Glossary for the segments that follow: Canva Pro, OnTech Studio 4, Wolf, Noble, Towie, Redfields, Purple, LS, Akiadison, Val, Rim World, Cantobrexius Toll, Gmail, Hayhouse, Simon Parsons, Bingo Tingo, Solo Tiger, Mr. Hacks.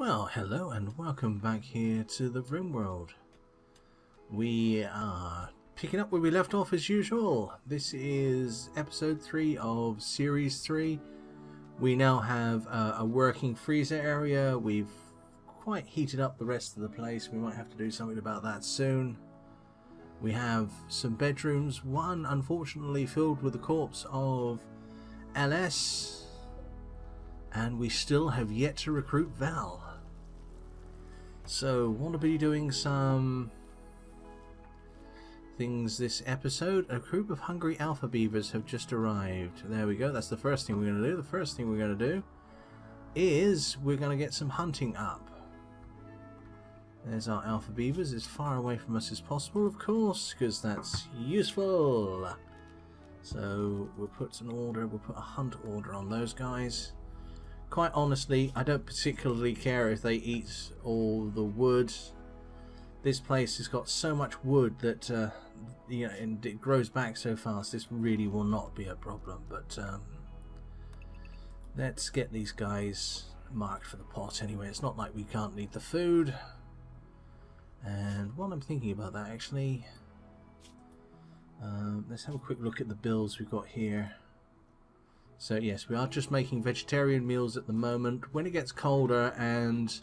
Well, hello and welcome back here to the Rim World. We are picking up where we left off as usual. This is episode 3 of series 3. We now have a working freezer area. We've quite heated up the rest of the place. We might have to do something about that soon. We have some bedrooms. One, unfortunately, filled with the corpse of LS. And we still have yet to recruit Val. So, want to be doing some things this episode. A group of hungry alpha beavers have just arrived. There we go. That's the first thing we're going to do. The first thing we're going to do is we're going to get some hunting up. There's our alpha beavers, as far away from us as possible, of course, because that's useful. So we'll put an order, we'll put a hunt order on those guys. Quite honestly, I don't particularly care if they eat all the wood. This place has got so much wood that you know, and it grows back so fast. This really will not be a problem. But let's get these guys marked for the pot anyway. It's not like we can't need the food. And while I'm thinking about that, actually, let's have a quick look at the bills we've got here. So yes, we are just making vegetarian meals at the moment. When it gets colder and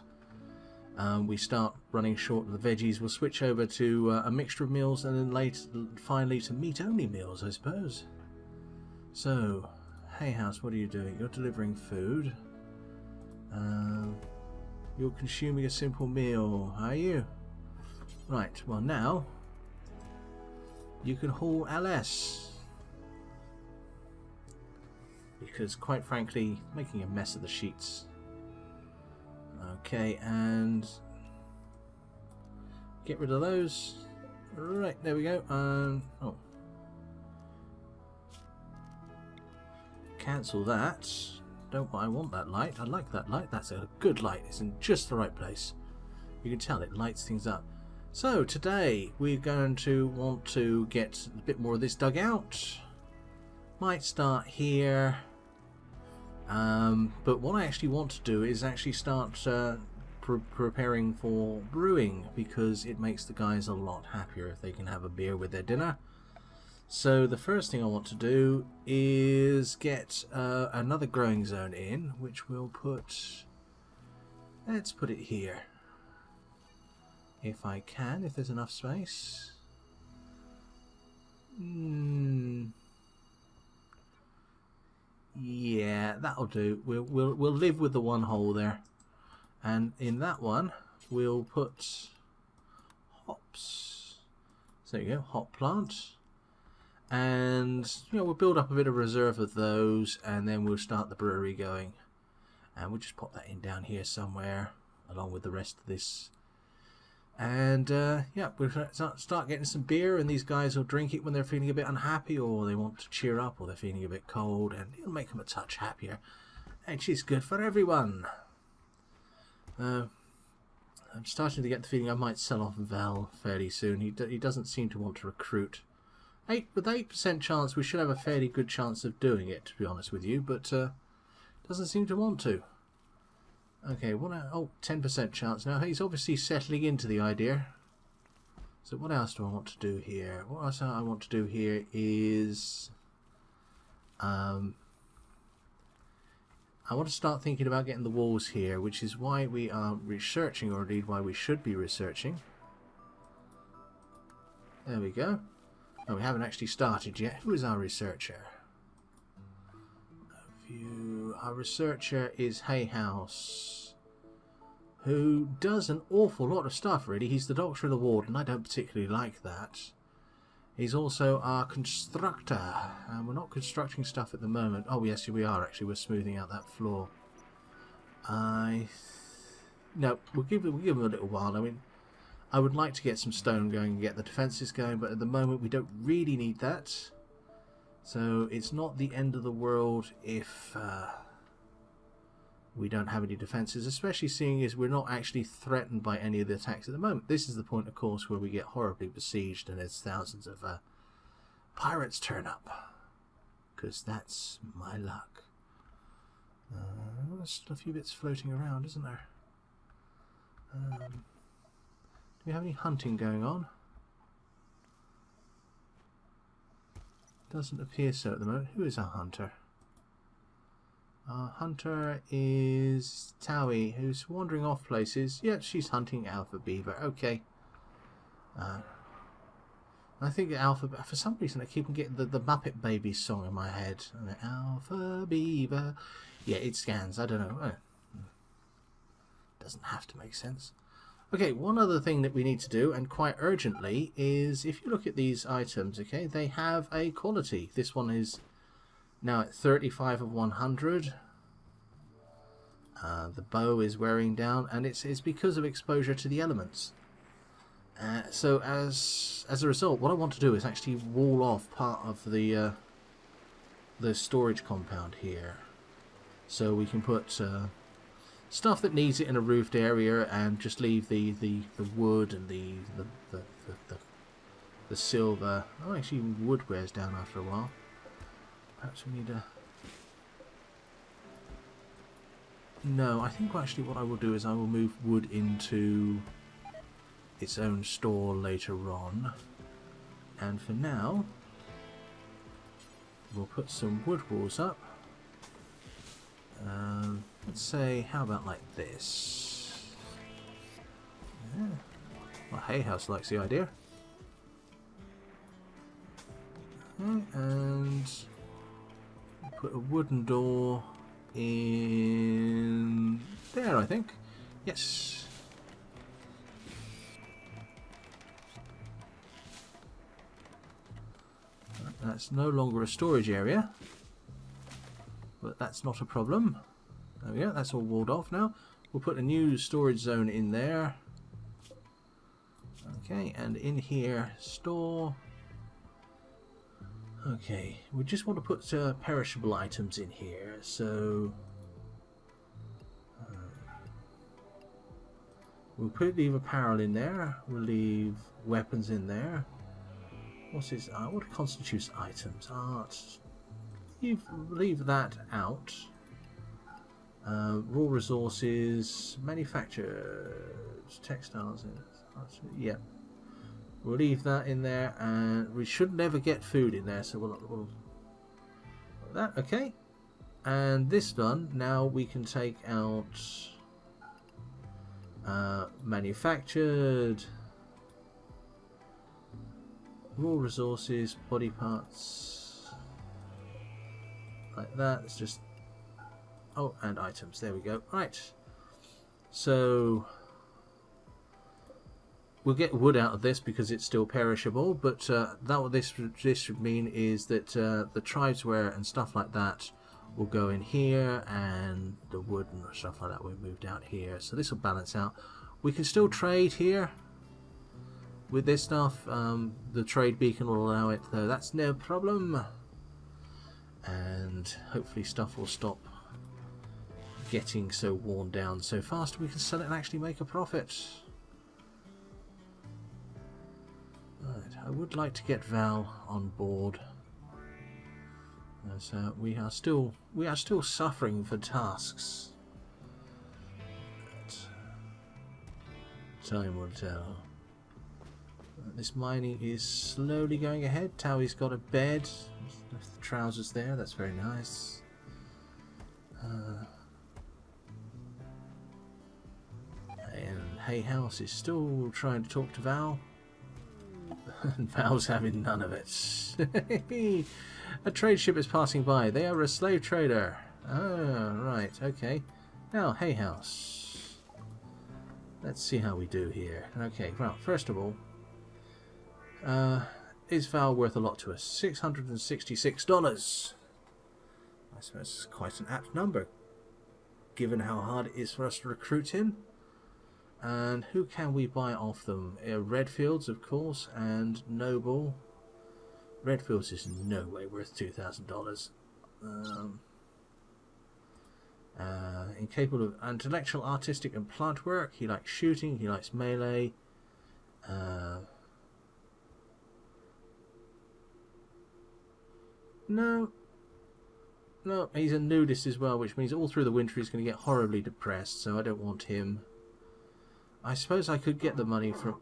we start running short of the veggies, we'll switch over to a mixture of meals, and then later, finally, to meat-only meals, I suppose. So, Hayhouse, what are you doing? You're delivering food. You're consuming a simple meal, are you? Right, well now, you can haul LS. Because, quite frankly, making a mess of the sheets. Okay, and get rid of those. Right, there we go. Oh, cancel that. Don't I want that light? I like that light. That's a good light. It's in just the right place. You can tell it lights things up. So today we're going to want to get a bit more of this dug out. Might start here. But what I actually want to do is actually start preparing for brewing, because it makes the guys a lot happier if they can have a beer with their dinner. So the first thing I want to do is get another growing zone in, which we'll put... Let's put it here. If I can, if there's enough space. Yeah, that'll do. We'll live with the one hole there, and in that one we'll put hops. So there you go, hop plant, and you know, we'll build up a bit of reserve of those, and then we'll start the brewery going, and we'll just pop that in down here somewhere along with the rest of this, and yeah, we'll start getting some beer, and these guys will drink it when they're feeling a bit unhappy, or they want to cheer up, or they're feeling a bit cold, and it'll make them a touch happier, which is good for everyone. I'm starting to get the feeling I might sell off Val fairly soon. He doesn't seem to want to recruit. With 8% chance, we should have a fairly good chance of doing it, to be honest with you, but doesn't seem to want to. Okay, 10% chance now. He's obviously settling into the idea. So what else do I want to do here? What else I want to do here is... I want to start thinking about getting the walls here, which is why we are researching, or indeed why we should be researching. There we go. Oh, we haven't actually started yet. Who is our researcher? Our researcher is Hayhouse, who does an awful lot of stuff, really. He's the doctor of the ward, and I don't particularly like that. He's also our constructor, and we're not constructing stuff at the moment. Oh, yes, we are, actually. We're smoothing out that floor. No, we'll give him a little while. I mean, I would like to get some stone going and get the defences going, but at the moment we don't really need that. So it's not the end of the world if we don't have any defences, especially seeing as we're not actually threatened by any of the attacks at the moment. This is the point, of course, where we get horribly besieged and there's thousands of pirates turn up. Because that's my luck. There's still a few bits floating around, isn't there? Do we have any hunting going on? Doesn't appear so at the moment. Who is our hunter? Our hunter is Towie, who's wandering off places. Yeah, she's hunting alpha beaver. Okay. I think alpha. For some reason, I keep getting the Muppet Babies song in my head. Alpha beaver. Yeah, it scans. I don't know. Doesn't have to make sense. Okay, one other thing that we need to do, and quite urgently, is if you look at these items, okay, they have a quality. This one is now at 35 of 100. The bow is wearing down, and it's because of exposure to the elements. So as a result, what I want to do is actually wall off part of the storage compound here, so we can put stuff that needs it in a roofed area, and just leave the wood and the silver. Oh, actually, wood wears down after a while. Perhaps we need a. No, I think actually what I will do is I will move wood into its own store later on, and for now we'll put some wood walls up. Let's say, how about like this? Yeah. Well, Hayhouse likes the idea. Okay, and put a wooden door in there, I think. Yes. That's no longer a storage area, but that's not a problem. There we go, that's all walled off now. We'll put a new storage zone in there. Okay, and in here, store. Okay, we just want to put perishable items in here, so we'll leave apparel in there, we'll leave weapons in there. What's his, what constitutes items? Art. You leave that out. Raw resources, manufactured, textiles, yeah. We'll leave that in there, and we should never get food in there, so we'll that, okay. And this done, now we can take out manufactured, raw resources, body parts, like that, it's just. Oh, and items. There we go. Right. So we'll get wood out of this because it's still perishable. But what this should mean is that the tribesware and stuff like that will go in here, and the wood and stuff like that will be moved out here. So this will balance out. We can still trade here with this stuff. The trade beacon will allow it, though. That's no problem. And hopefully, stuff will stop getting so worn down so fast. We can sell it and actually make a profit. Right, I would like to get Val on board. So we are still suffering for tasks. But time will tell. This mining is slowly going ahead. Towie's got a bed, left the trousers there. That's very nice. Hayhouse is still trying to talk to Val, and Val's having none of it. A trade ship is passing by. They are a slave trader. Oh, right, okay. Now, Hayhouse. Let's see how we do here. Okay, well, first of all, is Val worth a lot to us? $666. I suppose it's quite an apt number, given how hard it is for us to recruit him. And who can we buy off them? Redfields, of course, and Noble. Redfields is no way worth $2,000. Incapable of intellectual, artistic, and plant work. He likes shooting. He likes melee. No, he's a nudist as well, which means all through the winter he's going to get horribly depressed. So I don't want him. I suppose I could get the money from...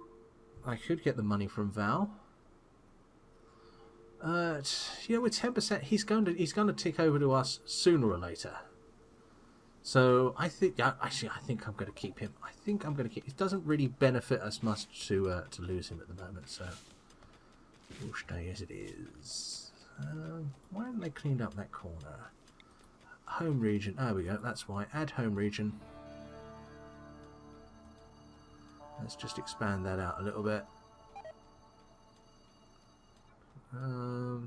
I could get the money from Val. You know, with 10%, he's going to tick over to us sooner or later. So I think, actually, I think I'm going to keep him. I think I'm going to keep. It doesn't really benefit us much to lose him at the moment. So we'll stay as it is. Why haven't they cleaned up that corner? Home region. There we go. That's why. Add home region. Let's just expand that out a little bit.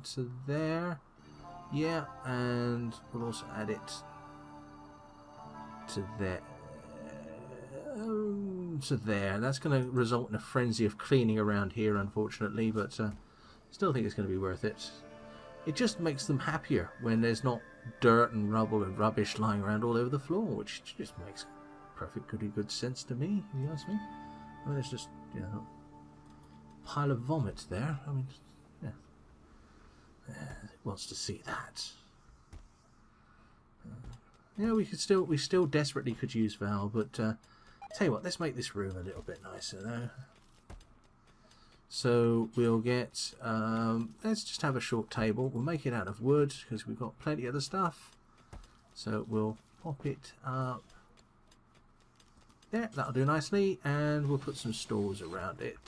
To there. Yeah, and we'll also add it to there. To there. That's going to result in a frenzy of cleaning around here, unfortunately, but still think it's going to be worth it. It just makes them happier when there's not dirt and rubble and rubbish lying around all over the floor, which just makes perfect good sense to me, if you ask me. I mean, there's just, you know, a pile of vomit there. I mean, yeah. It wants to see that. Yeah, we still desperately could use Val, but tell you what, let's make this room a little bit nicer though. So we'll get, let's just have a short table. We'll make it out of wood because we've got plenty of other stuff. So we'll pop it up. There, that'll do nicely, and we'll put some stalls around it.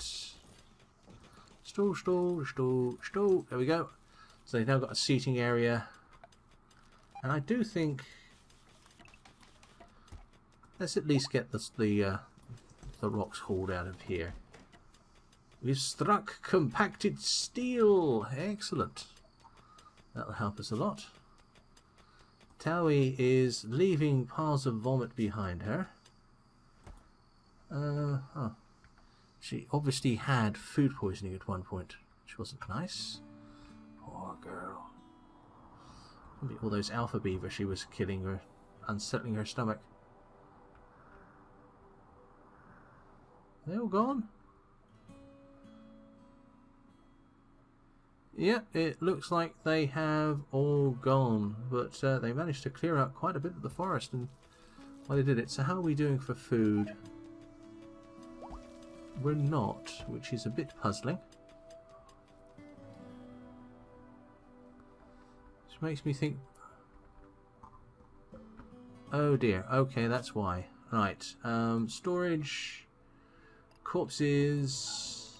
Stall, stall, stall, stall. There we go. So they've now got a seating area, and I do think let's at least get the rocks hauled out of here. We've struck compacted steel. Excellent. That'll help us a lot. Towie is leaving piles of vomit behind her. She obviously had food poisoning at one point, which wasn't nice. Poor girl. Probably all those alpha beaver she was killing were unsettling her stomach. Are they all gone? Yeah, it looks like they have all gone, but they managed to clear out quite a bit of the forest and while they did it. So how are we doing for food? We're not, which is a bit puzzling. Makes me think, oh dear, okay, that's why. Right, storage, corpses,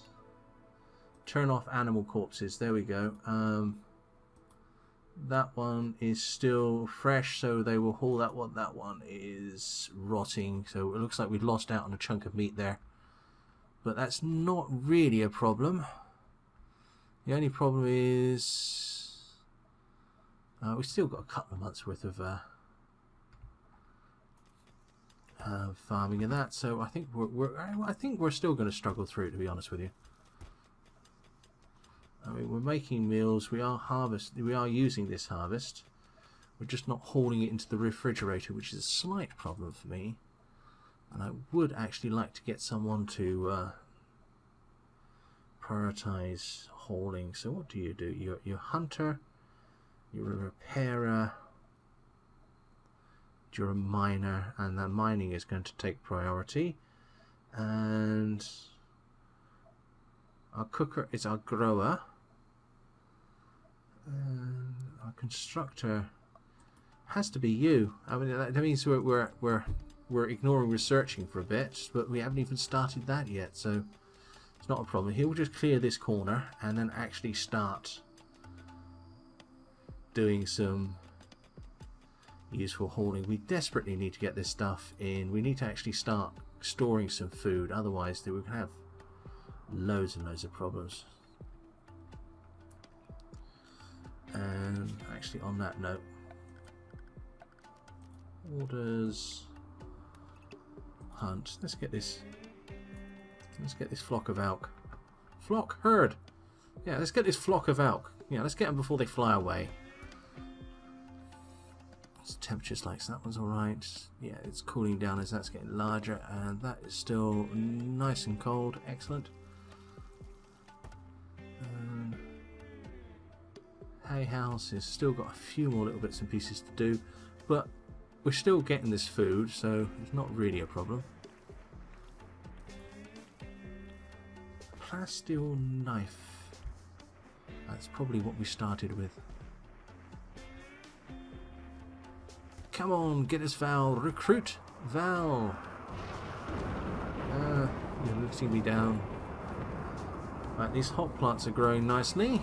turn off animal corpses, there we go. That one is still fresh, so they will haul that one. That one is rotting, so it looks like we've lost out on a chunk of meat there, but that's not really a problem. The only problem is we've still got a couple of months worth of farming and that, so I think we're still going to struggle through, to be honest with you. I mean, we're making meals. We are using this harvest. We're just not hauling it into the refrigerator, which is a slight problem for me. And I would actually like to get someone to prioritize hauling. So what do? You're hunter. You're a repairer, you're a miner, and that mining is going to take priority. And our cooker is our grower. And our constructor has to be you. I mean, that means we're ignoring researching for a bit, but we haven't even started that yet, so it's not a problem. Here we'll just clear this corner and then actually start doing some useful hauling. We desperately need to get this stuff in. We need to actually start storing some food, otherwise we can have loads and loads of problems. And actually, on that note, orders, hunt. Let's get this flock of elk. Herd. Yeah, let's get this flock of elk. Yeah, let's get them before they fly away. Temperatures like so that one's alright. Yeah, it's cooling down as that's getting larger, and that is still nice and cold. Excellent. Hayhouse has still got a few more little bits and pieces to do, but we're still getting this food, so it's not really a problem. plasteel knife. That's probably what we started with. Come on, get us Val. Recruit Val. You're letting me down. Right, these hot plants are growing nicely.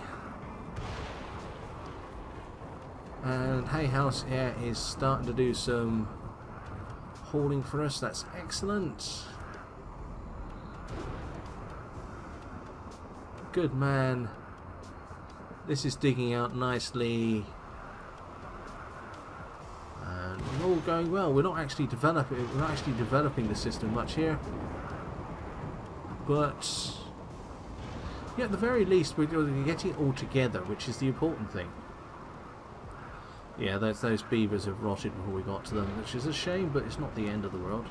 And Hayhouse here is starting to do some hauling for us. That's excellent. Good man. This is digging out nicely. And we're all going well. We're not actually developing the system much here. But yeah, at the very least we're getting it all together, which is the important thing. Yeah, those beavers have rotted before we got to them, which is a shame, but it's not the end of the world.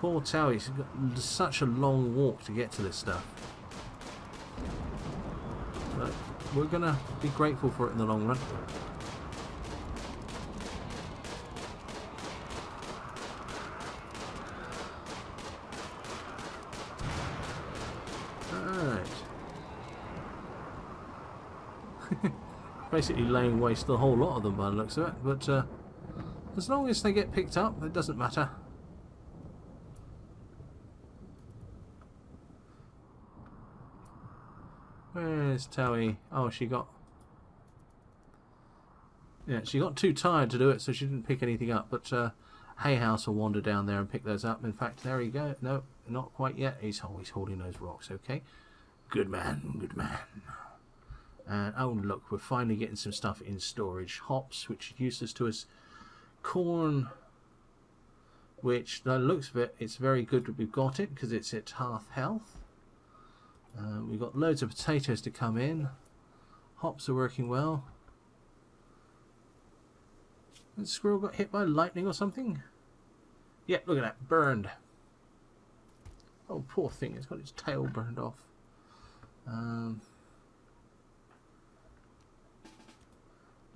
Poor Towie's got such a long walk to get to this stuff. But we're going to be grateful for it in the long run. Basically laying waste to a whole lot of them by the looks of it, but as long as they get picked up, it doesn't matter. Where's Towie? Oh, she got too tired to do it, so she didn't pick anything up, but Hayhouse will wander down there and pick those up. In fact, there he go. No, not quite yet. He's always holding those rocks. Okay, good man, good man. And oh look, we're finally getting some stuff in storage. Hops, which is useless to us. Corn, which by the looks of it, it's very good that we've got it because it's at half health. We've got loads of potatoes to come in. Hops are working well. That squirrel got hit by lightning or something. Yep, look at that, burned. Oh, poor thing, it's got its tail burned off.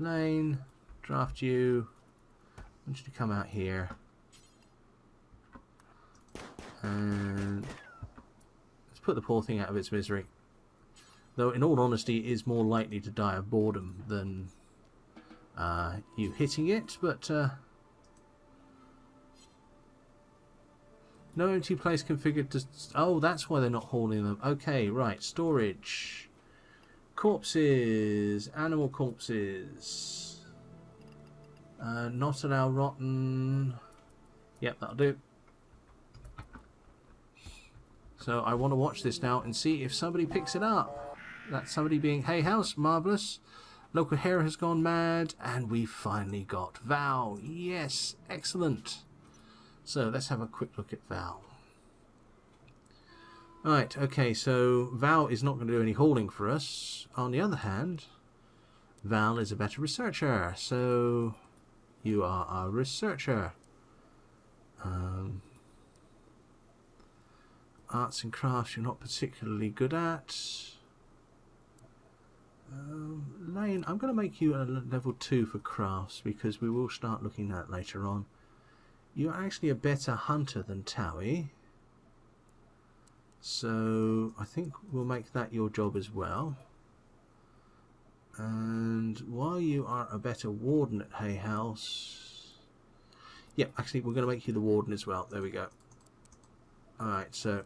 Lane, draft you. I want you to come out here. And let's put the poor thing out of its misery. Though, in all honesty, it is more likely to die of boredom than you hitting it. But no empty place configured to. Oh, that's why they're not hauling them. Okay, right. Storage. Corpses, animal corpses. Not allow rotten. Yep, that'll do. So I want to watch this now and see if somebody picks it up. That's somebody being Hayhouse, marvellous. Local hero has gone mad, and we finally got Val. Yes, excellent. So let's have a quick look at Val. Right, okay, so Val is not going to do any hauling for us. On the other hand, Val is a better researcher, so you are our researcher. Arts and crafts you're not particularly good at. Lane, I'm going to make you a level 2 for crafts because we will start looking at that later on. You're actually a better hunter than Towie. So I think we'll make that your job as well. And while you are a better warden at Hayhouse, yep, actually we're going to make you the warden as well. There we go. Alright, so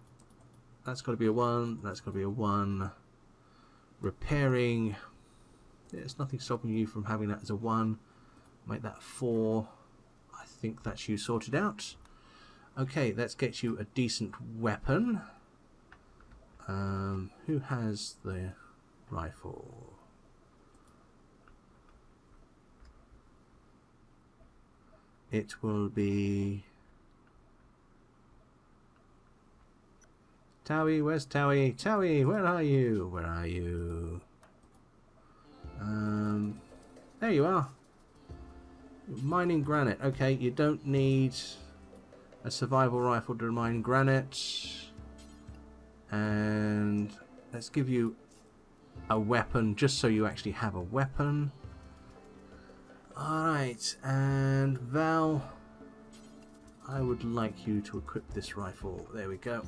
that's got to be a 1, that's got to be a 1. Repairing, there's nothing stopping you from having that as a 1. Make that a 4. I think that's you sorted out. Okay, let's get you a decent weapon. Who has the rifle? It will be Towie. Where's Towie? Towie, where are you? Where are you? There you are. Mining granite. Okay, you don't need a survival rifle to mine granite. And let's give you a weapon just so you actually have a weapon. Alright, and Val, I would like you to equip this rifle. There we go.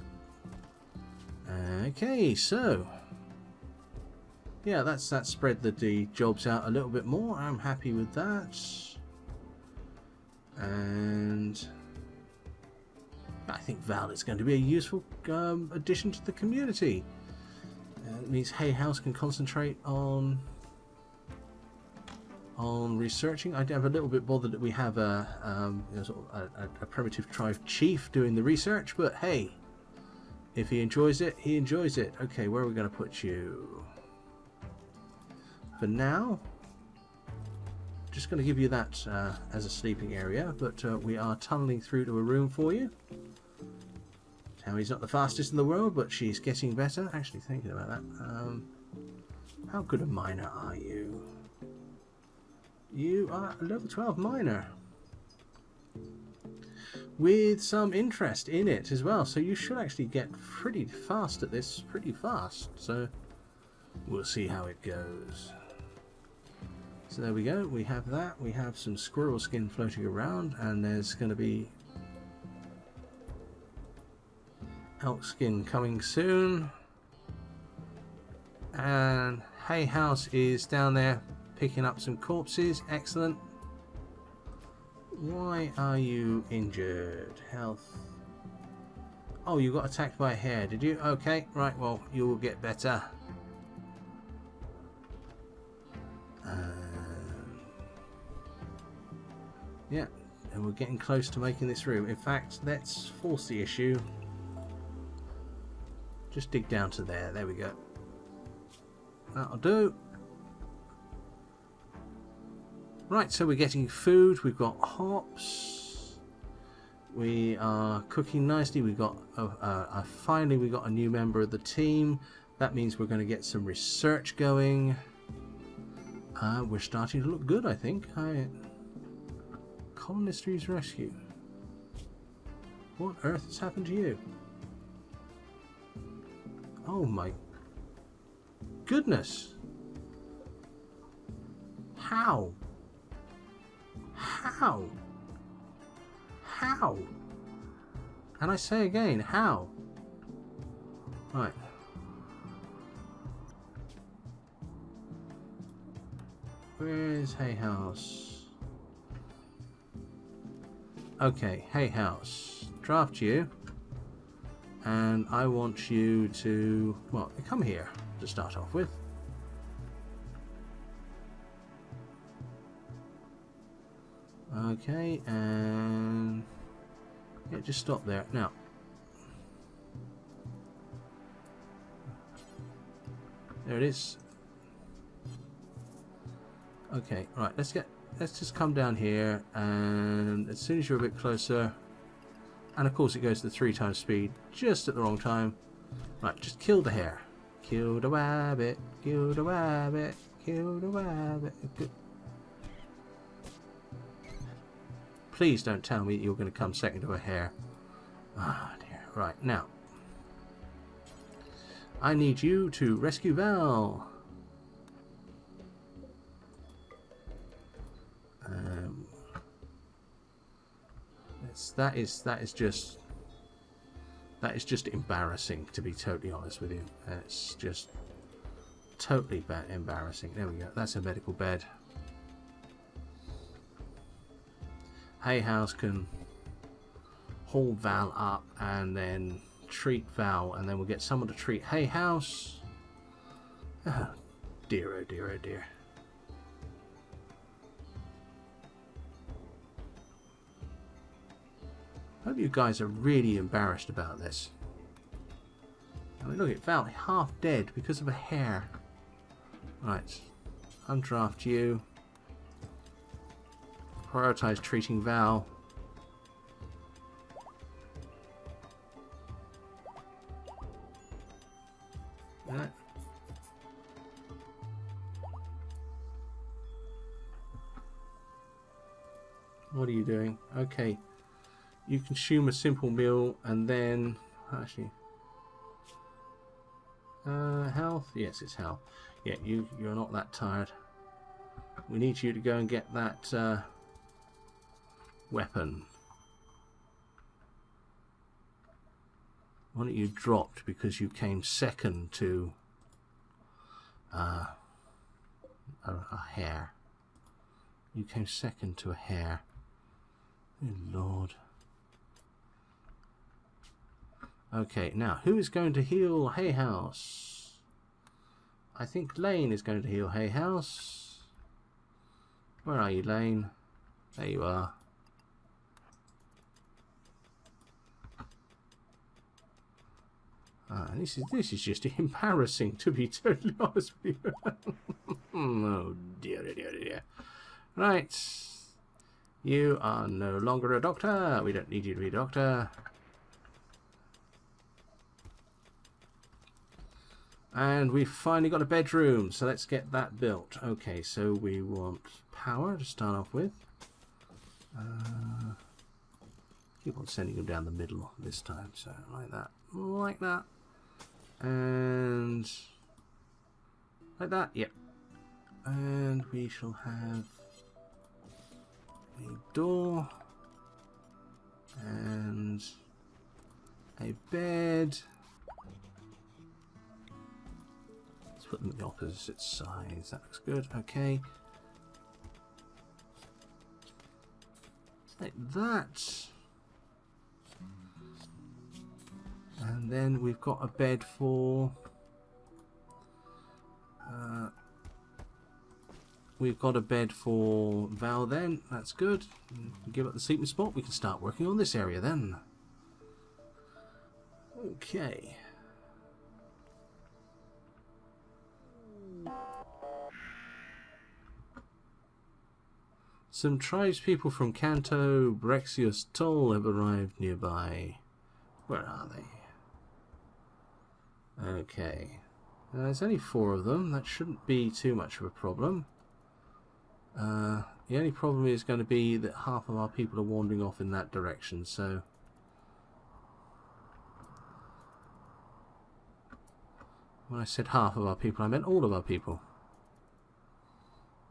Okay, so yeah, that's spread the jobs out a little bit more. I'm happy with that, and I think Val is going to be a useful addition to the community. It means Hayhouse can concentrate on researching. I'm a little bit bothered that we have a primitive tribe chief doing the research, but hey, if he enjoys it, he enjoys it. Okay, where are we going to put you? For now, just going to give you that as a sleeping area, but we are tunneling through to a room for you. Towie's not the fastest in the world, but she's getting better. Actually, thinking about that, how good a miner are you? You are a level 12 miner with some interest in it as well, so you should actually get pretty fast at this, pretty fast. So we'll see how it goes. So there we go, we have that. We have some squirrel skin floating around, and there's going to be elk skin coming soon. And Hayhouse is down there picking up some corpses. Excellent. Why are you injured? Health. Oh, you got attacked by a hare, did you? Okay, right, well, you will get better. Yeah, and we're getting close to making this room. In fact, let's force the issue. Just dig down to there. There we go. That'll do. Right, so we're getting food. We've got hops. We are cooking nicely. We got finally we got a new member of the team. That means we're going to get some research going. We're starting to look good, I think. Colonistry's rescue. What on earth has happened to you? Oh my goodness! How? How? How? And I say again, how? Right. Where is Hayhouse? Okay, Hayhouse, draft you, and I want you to, well, come here to start off with. Okay, and yeah, just stop there now. There it is. Okay, right, let's just come down here, and as soon as you're a bit closer, and of course it goes to 3 times speed just at the wrong time. Right, just kill the hare. Kill the rabbit, kill the rabbit, kill the rabbit. Please don't tell me you're going to come second to a hare. Ah, dear. Right, now I need you to rescue Val. That is just embarrassing, to be totally honest with you. It's just totally embarrassing. There we go. That's a medical bed. Hayhouse can haul Val up and then treat Val, and then we'll get someone to treat Hayhouse. Oh dear, oh dear, oh dear. Hope you guys are really embarrassed about this. I mean, look at Val, half dead because of a hair. Right, undraft you. Prioritize treating Val. That. What are you doing? Okay. You consume a simple meal and then actually health. Yes, it's health. Yeah, you're not that tired. We need you to go and get that weapon. Why don't you dropped because you came second to a hare. You came second to a hare. Good Lord. Okay, now who is going to heal Hayhouse? I think Lane is going to heal Hayhouse. Where are you, Lane? There you are. Ah, this is just embarrassing, to be totally honest with you. Oh dear, dear, dear. Right, you are no longer a doctor. We don't need you to be a doctor. And we've finally got a bedroom, so let's get that built. Okay, so we want power to start off with. Keep on sending them down the middle this time, so like that, like that, and like that. Yep. And we shall have a door and a bed. Put them at the opposite sides. That looks good. Okay. Like that. And then we've got a bed for... we've got a bed for Val then. That's good. We give up the sleeping spot. We can start working on this area then. Okay. Some tribespeople from Cantobrexius Toll have arrived nearby. Where are they? Okay. There's only 4 of them. That shouldn't be too much of a problem. The only problem is going to be that half of our people are wandering off in that direction, so... When I said half of our people, I meant all of our people.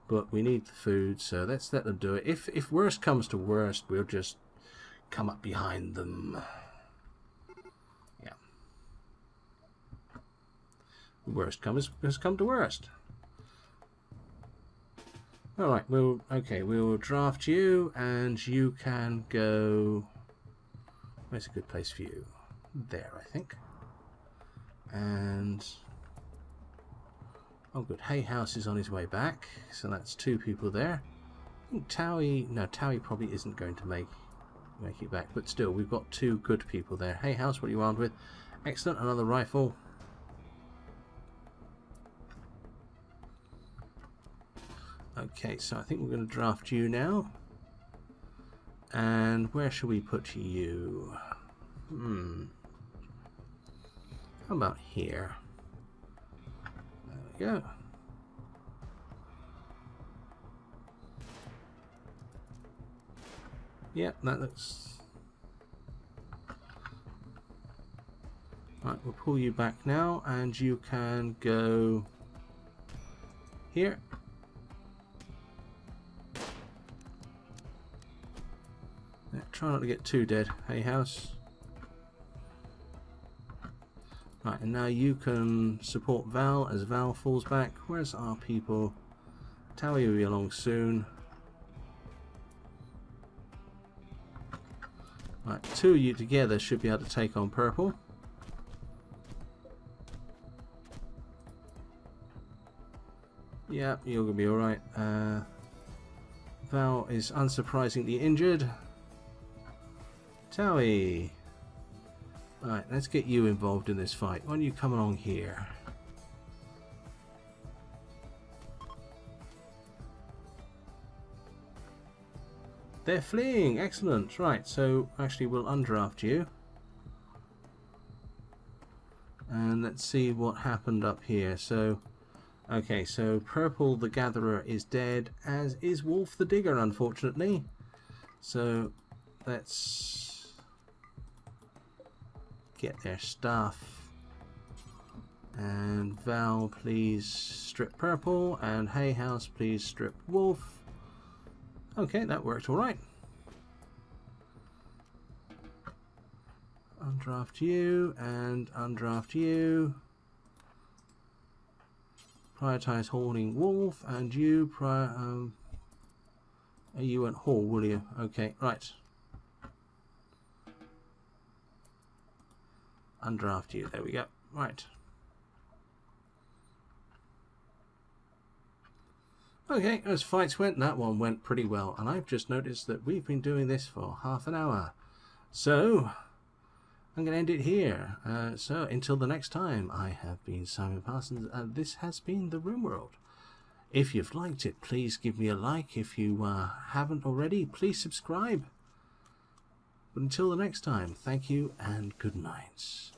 But we need the food, so let's let them do it. If worse comes to worst, we'll just come up behind them. Yeah. Worst comes has come to worst. All right. We'll draft you, and you can go. Where's a good place for you? There, I think. And. Oh good, Hayhouse is on his way back, so that's 2 people there. I think Towie, no, Towie probably isn't going to make it back, but still, we've got 2 good people there. Hayhouse, what are you armed with? Excellent, another rifle. Okay, so I think we're going to draft you now. And where shall we put you? How about here? Go. Yeah, that looks right. We'll pull you back now, and you can go here. Yeah, try not to get too dead, Hayhouse. Right, and now you can support Val as Val falls back. Where's our people? Towie will be along soon. Right, 2 of you together should be able to take on Purple. Yeah, you're going to be alright. Val is unsurprisingly injured. Towie! Right, let's get you involved in this fight. Why don't you come along here? They're fleeing! Excellent! Right, so actually we'll undraft you. And let's see what happened up here. So, okay, so Purple the Gatherer is dead, as is Wolf the Digger, unfortunately. So, let's... get their stuff. And Val, please strip Purple, and Hayhouse, please strip Wolf. Okay, that worked all right. I'm Undraft you and undraft you. Prioritize hoarding Wolf, and you you won't haul, will you? Okay, right. Undraft you. There we go. Right. Okay, as fights went, that one went pretty well, and I've just noticed that we've been doing this for half an hour. So, I'm going to end it here. So, until the next time, I have been Simon Parsons, and this has been The Rim World. If you've liked it, please give me a like. If you haven't already, please subscribe. But until the next time, thank you and good night.